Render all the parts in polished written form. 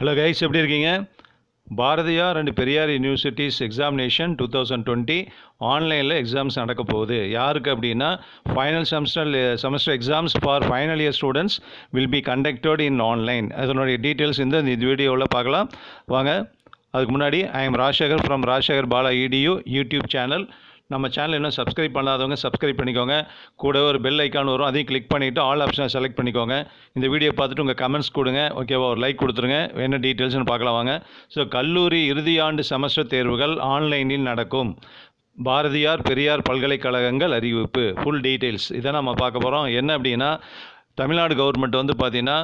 Hello guys எப்படி இருக்கீங்க Bharathiyar and Periyar universities examination 2020 ஆன்லைனில் எக்ஸாம்ஸ் நடக்க போகுது. யாருக்கு அப்படின்னா final semester exams for final year students will be conducted in online. அதனுடைய டீட்டெயில்ஸ் இந்த வீடியோவில் பார்க்கலாம் வாங்க. அதுக்கு முன்னாடி I am Rajasekar from Rajasekar Bala EDU YouTube channel. நம்ம சேனல் இன்னும் சப்ஸ்கிரைப் பண்ணாதவங்க சப்ஸ்கிரைப் பண்ணிக்கோங்க. கூட ஒரு பெல் ஐக்கான் வரும், அதையும் கிளிக் பண்ணிவிட்டு ஆல் ஆப்ஷனை செலக்ட் பண்ணிக்கோங்க. இந்த வீடியோ பார்த்துட்டு உங்கள் கமெண்ட்ஸ் கொடுங்க, ஓகேவா? ஒரு லைக் கொடுத்துருங்க. என்ன டீட்டெயில்ஸ்னு பார்க்கலாம் வாங்க. ஸோ கல்லூரி இறுதியாண்டு செமஸ்டர் தேர்வுகள் ஆன்லைனில் நடக்கும். பாரதியார் பெரியார் பல்கலைக்கழகங்கள் அறிவிப்பு. ஃபுல் டீட்டெயில்ஸ் இதை நம்ம பார்க்க போகிறோம். என்ன அப்படின்னா தமிழ்நாடு கவர்மெண்ட் வந்து பார்த்திங்கன்னா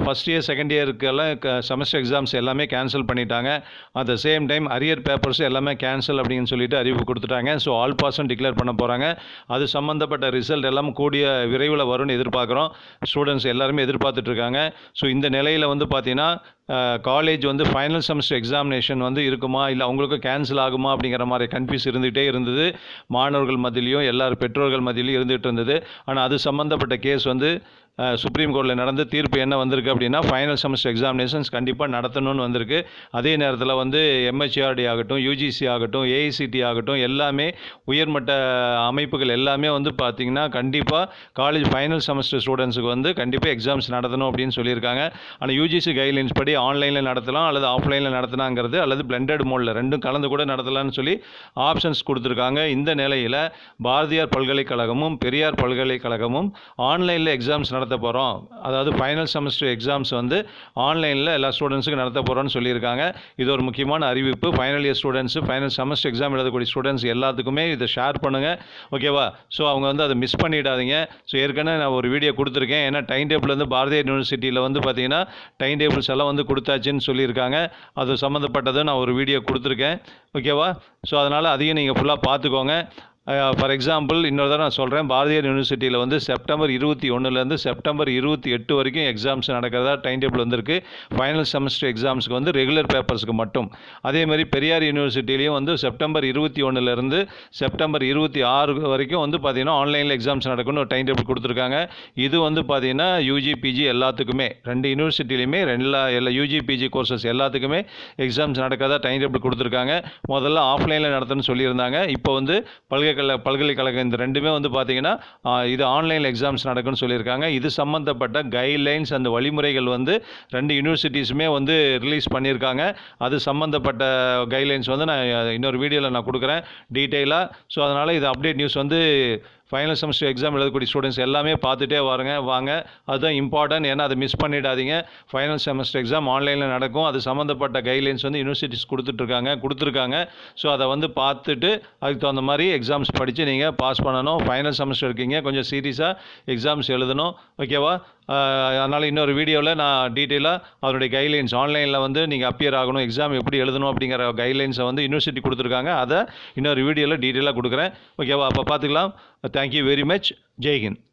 ஃபஸ்ட் இயர் செகண்ட் இயருக்கெல்லாம் செமஸ்டர் எக்ஸாம்ஸ் எல்லாமே கேன்சல் பண்ணிட்டாங்க. At the same time arrear papers எல்லாமே கேன்சல் அப்படின்னு சொல்லிட்டு அறிவு கொடுத்துட்டாங்க. ஸோ ஆல் பாஸ்ன்னு டிக்ளேர் பண்ண போகிறாங்க. அது சம்மந்தப்பட்ட ரிசல்ட் எல்லாம் கூடிய விரைவில் வரும்னு எதிர்பார்க்குறோம். ஸ்டூடெண்ட்ஸ் எல்லாருமே எதிர்பார்த்துட்ருக்காங்க. ஸோ இந்த நிலையில் வந்து பார்த்திங்கன்னா காலேஜ் வந்து ஃபைனல் செமஸ்டர் எக்ஸாமினேஷன் வந்து இருக்குமா இல்லை அவங்களுக்கு கேன்சல் ஆகுமா அப்படிங்கிற மாதிரி கன்ஃபியூஸ் இருந்துகிட்டே இருந்தது. மாணவர்கள் மத்தியிலையும் எல்லாரும் பெற்றோர்கள் மத்தியிலையும் இருந்துகிட்டு இருந்தது. ஆனால் அது சம்மந்தப்பட்ட கேஸ் வந்து சுப்ரீம் கோர்ட்டில் நடந்து தீர்ப்பு என்ன வந்திருக்கு அப்படின்னா ஃபைனல் செமஸ்டர் எக்ஸாமினேஷன்ஸ் கண்டிப்பாக நடத்தணும்னு வந்திருக்கு. அதே நேரத்தில் வந்து MHRD ஆகட்டும், UGC ஆகட்டும், AICTE ஆகட்டும், எல்லாமே உயர்மட்ட அமைப்புகள் எல்லாமே வந்து பார்த்திங்கன்னா கண்டிப்பாக காலேஜ் ஃபைனல் செமஸ்டர் ஸ்டூடெண்ட்ஸுக்கு வந்து கண்டிப்பாக எக்ஸாம்ஸ் நடத்தணும் அப்படின்னு சொல்லியிருக்காங்க. ஆனால் UGC கைட்லைன்ஸ் படி ஆன்லைனில் நடத்தலாம் அல்லது ஆஃப்லைனில் நடத்தினாங்கிறது, அல்லது பிளெண்டட் மோடில் ரெண்டும் கலந்து கூட நடத்தலாம்னு சொல்லி ஆப்ஷன்ஸ் கொடுத்துருக்காங்க. இந்த நிலையில் பாரதியார் பல்கலைக்கழகமும் பெரியார் பல்கலைக்கழகமும் ஆன்லைனில் எக்ஸாம்ஸ் நடத்த போகிறோம், அதாவது ஃபைனல் செமஸ்டர் எக்ஸாம்ஸ் வந்து ஆன்லைனில் எல்லா ஸ்டூடெண்ட்ஸுக்கும் நடத்த போகிறோன்னு சொல்லியிருக்காங்க. இது ஒரு முக்கியமான அறிவிப்பு. Final year students, final semester exam எழுதக்கூடிய ஸ்டூடெண்ட்ஸ் எல்லாத்துக்குமே இதை ஷேர் பண்ணுங்கள், ஓகேவா? ஸோ அவங்க வந்து அதை மிஸ் பண்ணிடாதீங்க. ஸோ ஏற்கனவே நான் ஒரு வீடியோ கொடுத்துருக்கேன். ஏன்னா டைம் டேபிள் வந்து பாரதியார் யூனிவர்சிட்டியில் வந்து பார்த்திங்கன்னா டைம் டேபிள்ஸ் எல்லாம் வந்து கொடுத்தாச்சுன்னு சொல்லியிருக்காங்க. அது சம்மந்தப்பட்டது நான் ஒரு வீடியோ கொடுத்துருக்கேன், ஓகேவா? ஸோ அதனால் அதையும் நீங்கள் ஃபுல்லாக பார்த்துக்கோங்க. ஃபார் எக்ஸாம்பிள் இன்னொரு தான் நான் சொல்கிறேன், பாரதியார் யூனிவர்சிட்டியில் வந்து செப்டம்பர் 21 செப்டம்பர் 28 வரைக்கும் எக்ஸாம்ஸ் நடக்கிறதா டைம் டேபிள் வந்திருக்கு. ஃபைனல் செமஸ்டர் எக்ஸாம்ஸுக்கு வந்து ரெகுலர் பேப்பர்ஸுக்கு மட்டும். அதேமாதிரி பெரியார் யூனிவர்சிட்டிலையும் வந்து செப்டம்பர் 21 செப்டம்பர் 26 வரைக்கும் வந்து பார்த்திங்கன்னா ஆன்லைனில் எக்ஸாம்ஸ் நடக்கும்னு ஒரு டைம் டேபிள் கொடுத்துருக்காங்க. இது வந்து பார்த்திங்கன்னா UGPG எல்லாத்துக்குமே, ரெண்டு யூனிவர்சிட்டிலையுமே எல்லா UGPG கோர்சஸ் எல்லாத்துக்குமே எக்ஸாம்ஸ் நடக்கிறதா டைம் டேபிள் கொடுத்துருக்காங்க. முதல்ல ஆஃப்லைனில் நடத்தணும்னு சொல்லியிருந்தாங்க. இப்போ வந்து பல்கலைக்கழகம் இந்த ரெண்டுமே வந்து பார்த்தீங்கன்னா இது ஆன்லைனில் எக்ஸாம்ஸ் நடக்கும்னு சொல்லியிருக்காங்க. இது சம்மந்தப்பட்ட கைட்லைன்ஸ் அந்த வழிமுறைகள் வந்து ரெண்டு யூனிவர்சிட்டிஸுமே வந்து ரிலீஸ் பண்ணியிருக்காங்க. அது சம்மந்தப்பட்ட கைட்லைன்ஸ் வந்து நான் இன்னொரு வீடியோவில் நான் கொடுக்குறேன் டீட்டெயிலாக. ஸோ அதனால் இது அப்டேட் நியூஸ் வந்து ஃபைனல் செமஸ்டர் எக்ஸாம் எழுதக்கூடிய ஸ்டூடெண்ட்ஸ் எல்லாமே பார்த்துட்டே வாங்க. அதுதான் இம்பார்ட்டன்ட், ஏன்னா அதை மிஸ் பண்ணிடாதீங்க. ஃபைனல் செமஸ்டர் எக்ஸாம் ஆன்லைனில் நடக்கும். அது சம்மந்தப்பட்ட கைட்லைன்ஸ் வந்து யூனிவர்சிட்டிஸ் கொடுத்துருக்காங்க. ஸோ அதை வந்து பார்த்துட்டு அதுக்கு தகுந்த மாதிரி எக்ஸாம்ஸ் படித்து நீங்கள் பாஸ் பண்ணணும். ஃபைனல் செமஸ்டர் இருக்கீங்க, கொஞ்சம் சீரியஸாக எக்ஸாம்ஸ் எழுதணும், ஓகேவா? அதனால் இன்னொரு வீடியோவில் நான் டீட்டெயிலாக அதனுடைய கைட்லைன்ஸ் ஆன்லைனில் வந்து நீங்கள் அப்பியர் ஆகணும், எக்ஸாம் எப்படி எழுதணும் அப்படிங்கிற கைட்லைன்ஸை வந்து யூனிவர்சிட்டி கொடுத்துருக்காங்க. அதை இன்னொரு வீடியோவில் டீட்டெயிலாக கொடுக்குறேன், ஓகேவா? அப்போ பார்த்துக்கலாம். Thank you very much. Jai Hind.